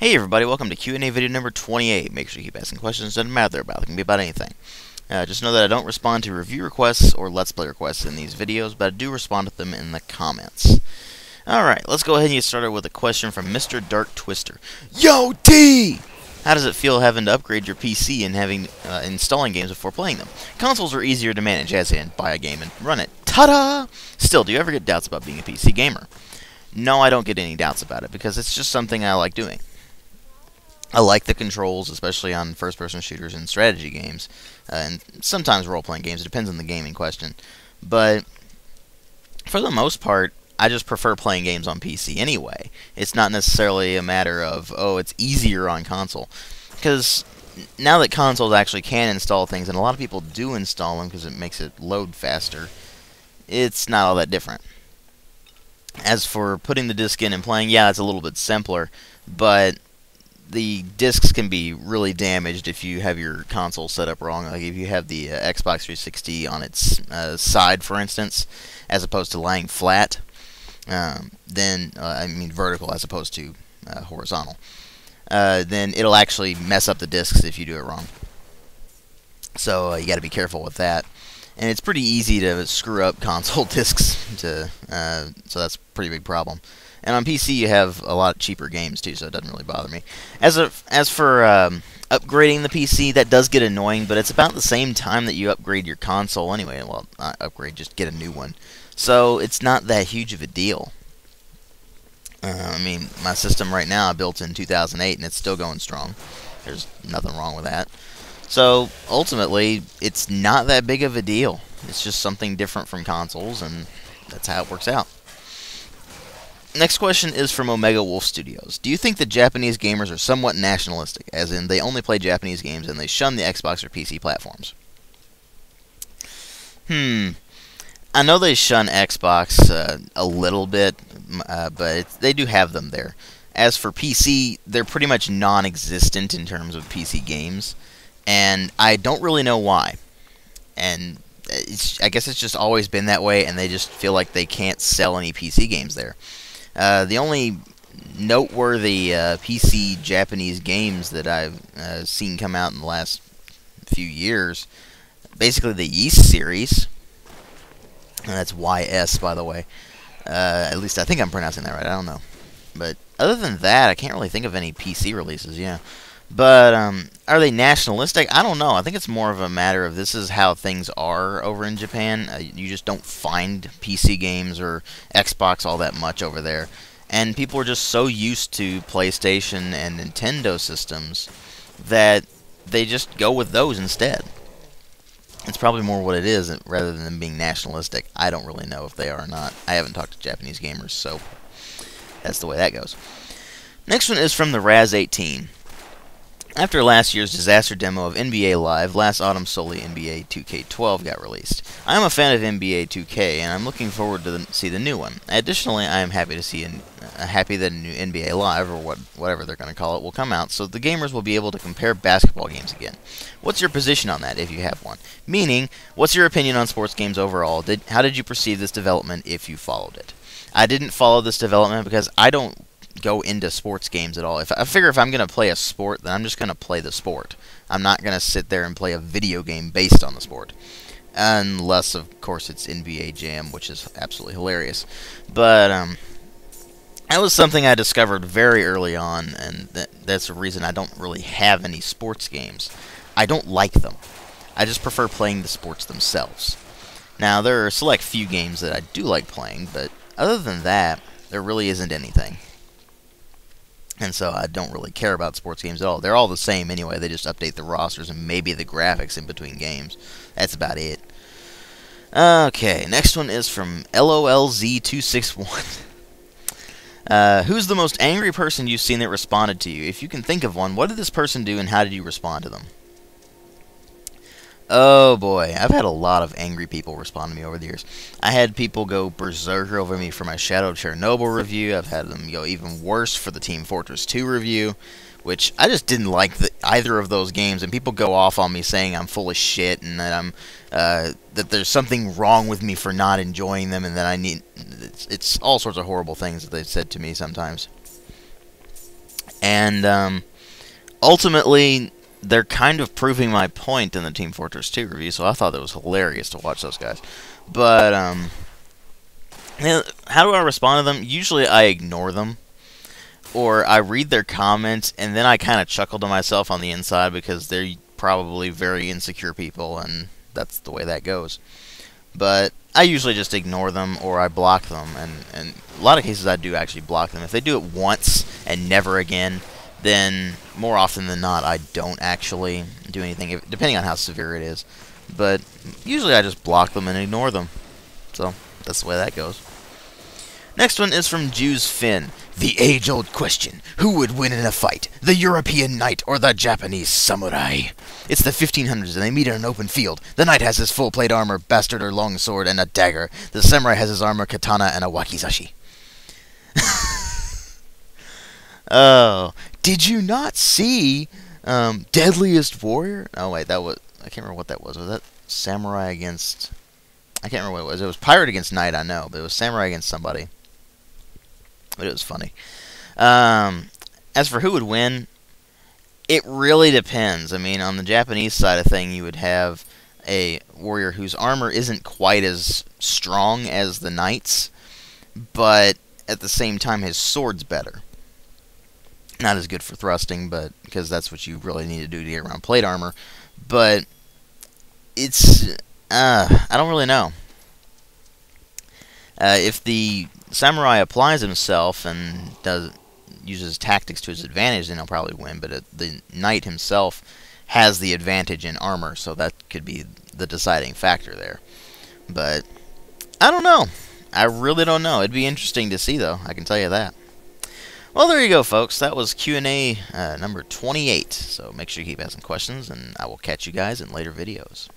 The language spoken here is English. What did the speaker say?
Hey everybody, welcome to Q&A video number 28. Make sure you keep asking questions, doesn't matter about it, can be about anything. Just know that I don't respond to review requests or Let's Play requests in these videos, but I do respond to them in the comments. Alright, let's go ahead and get started with a question from Mr. Dark Twister. Yo, D! How does it feel having to upgrade your PC and having installing games before playing them? Consoles are easier to manage, as in, buy a game and run it. Ta-da! Still, do you ever get doubts about being a PC gamer? No, I don't get any doubts about it, because it's just something I like doing. I like the controls, especially on first-person shooters and strategy games, and sometimes role-playing games. It depends on the game in question. But for the most part, I just prefer playing games on PC anyway. It's not necessarily a matter of, oh, it's easier on console. Because now that consoles actually can install things, and a lot of people do install them because it makes it load faster, it's not all that different. As for putting the disc in and playing, yeah, it's a little bit simpler, but the discs can be really damaged if you have your console set up wrong. Like if you have the Xbox 360 on its side, for instance, as opposed to lying flat, I mean vertical as opposed to horizontal, then it'll actually mess up the discs if you do it wrong. So you got to be careful with that. And it's pretty easy to screw up console discs, so that's a pretty big problem. And on PC, you have a lot of cheaper games, too, so it doesn't really bother me. As for upgrading the PC, that does get annoying, but it's about the same time that you upgrade your console anyway. Well, not upgrade, just get a new one. So it's not that huge of a deal. I mean, my system right now I built in 2008, and it's still going strong. There's nothing wrong with that. So, ultimately, it's not that big of a deal. It's just something different from consoles, and that's how it works out. Next question is from Omega Wolf Studios. Do you think that Japanese gamers are somewhat nationalistic, as in they only play Japanese games and they shun the Xbox or PC platforms? I know they shun Xbox a little bit, but they do have them there. As for PC, they're pretty much non-existent in terms of PC games, and I don't really know why. And I guess it's just always been that way, and they just feel like they can't sell any PC games there. The only noteworthy PC Japanese games that I've seen come out in the last few years, basically the Ys series, and that's Ys, by the way. At least I think I'm pronouncing that right, I don't know. But other than that, I can't really think of any PC releases, yeah. But are they nationalistic? I don't know. I think it's more of a matter of this is how things are over in Japan. You just don't find PC games or Xbox all that much over there. And people are just so used to PlayStation and Nintendo systems that they just go with those instead. It's probably more what it is rather than them being nationalistic. I don't really know if they are or not. I haven't talked to Japanese gamers, so that's the way that goes. Next one is from the Raz 18. After last year's disaster demo of NBA Live, last autumn solely NBA 2K12 got released. I am a fan of NBA 2K, and I'm looking forward to see the new one. Additionally, I am happy to see that a new NBA Live, or whatever they're going to call it, will come out, so the gamers will be able to compare basketball games again. What's your position on that, if you have one? Meaning, what's your opinion on sports games overall? How did you perceive this development, if you followed it? I didn't follow this development because I don't go into sports games at all. I figure if I'm going to play a sport, then I'm just going to play the sport. I'm not going to sit there and play a video game based on the sport. Unless, of course, it's NBA Jam, which is absolutely hilarious. But that was something I discovered very early on, and that's the reason I don't really have any sports games. I don't like them. I just prefer playing the sports themselves. Now, there are a select few games that I do like playing, but other than that, there really isn't anything. And so I don't really care about sports games at all. They're all the same anyway. They just update the rosters and maybe the graphics in between games. That's about it. Okay, next one is from LOLZ261. Who's the most angry person you've seen that responded to you? If you can think of one, what did this person do and how did you respond to them? Oh boy, I've had a lot of angry people respond to me over the years. I had people go berserk over me for my Shadow of Chernobyl review. I've had them go even worse for the Team Fortress 2 review, which I just didn't like either of those games. And people go off on me saying I'm full of shit and that that there's something wrong with me for not enjoying them, and that it's all sorts of horrible things that they've said to me sometimes. And ultimately, they're kind of proving my point in the Team Fortress 2 review, so I thought it was hilarious to watch those guys. But how do I respond to them? Usually I ignore them, or I read their comments, and then I kind of chuckle to myself on the inside because they're probably very insecure people, and that's the way that goes. But I usually just ignore them, or I block them, and a lot of cases I do actually block them. If they do it once and never again, then more often than not I don't actually do anything, depending on how severe it is. But usually I just block them and ignore them. So that's the way that goes. Next one is from Juz Finn. The age-old question, who would win in a fight, the European knight or the Japanese samurai? It's the 1500s and they meet in an open field. The knight has his full plate armor, bastard or long sword, and a dagger. The samurai has his armor, katana, and a wakizashi. Oh, did you not see Deadliest Warrior? Oh wait, that was, I can't remember what that was. Was that samurai against, I can't remember what it was. It was pirate against knight, I know, but it was samurai against somebody. But it was funny. As for who would win, it really depends. I mean, on the Japanese side of thing, you would have a warrior whose armor isn't quite as strong as the knight's, but at the same time, his sword's better. Not as good for thrusting, but because that's what you really need to do to get around plate armor. But it's I don't really know. If the samurai applies himself and uses tactics to his advantage, then he'll probably win. But the knight himself has the advantage in armor, so that could be the deciding factor there. But I don't know. I really don't know. It'd be interesting to see, though. I can tell you that. Well, there you go, folks. That was Q&A number 28. So make sure you keep asking questions, and I will catch you guys in later videos.